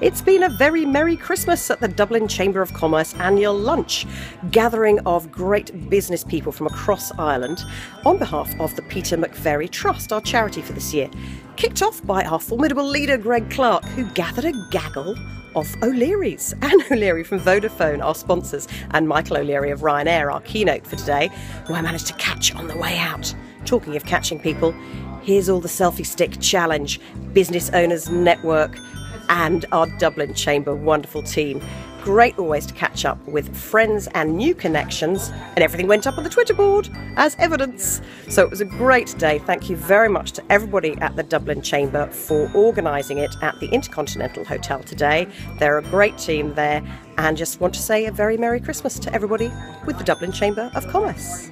It's been a very merry Christmas at the Dublin Chamber of Commerce annual lunch, gathering of great business people from across Ireland on behalf of the Peter McVeary Trust, our charity for this year, kicked off by our formidable leader Greg Clark, who gathered a gaggle of O'Learys. Anne O'Leary from Vodafone, our sponsors, and Michael O'Leary of Ryanair, our keynote for today, who I managed to catch on the way out. Talking of catching people, here's all the selfie stick challenge, Business Owners Network, and our Dublin Chamber wonderful team. Great always to catch up with friends and new connections, and everything went up on the Twitter board as evidence. So it was a great day. Thank you very much to everybody at the Dublin Chamber for organising it at the Intercontinental Hotel today. They're a great team there, and just want to say a very Merry Christmas to everybody with the Dublin Chamber of Commerce.